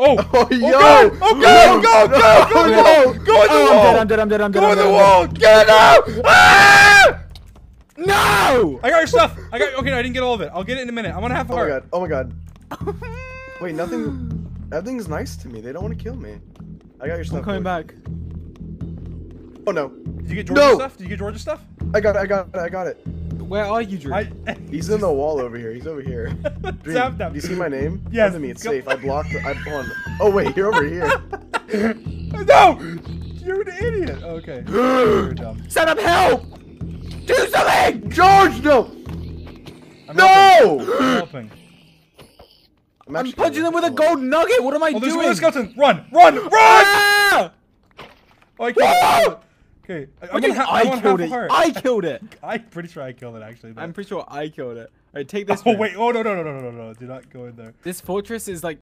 Oh, yo! Oh, God! Go! Go in the wall! I'm dead. Go in the wall! Get out! Ah! No! I got your stuff. Okay, no, I didn't get all of it. I'll get it in a minute. I'm gonna have heart. Oh my God! Oh my God! Wait, nothing. Everything's nice to me. They don't want to kill me. I got your stuff. I'm coming back. Oh no! Did you get George's stuff? Did you get George's stuff? I got it. Where are you, Drew? He's in the wall over here. He's over here. Dream, do you see my name? Yes. Come to me. It's safe. I blocked. I'm on. Oh wait, you're over here. No! You're an idiot. Okay. You're dumb. Set up help! Do something! George, no! I'm helping. I'm punching them with a gold nugget. What am I doing? There's another skeleton. Run! Ah! Oh, I killed it. Okay. I killed it. I'm pretty sure I killed it, actually. But... I'm pretty sure I killed it. All right, take this. Oh, wait. Oh, no. Do not go in there. This fortress is like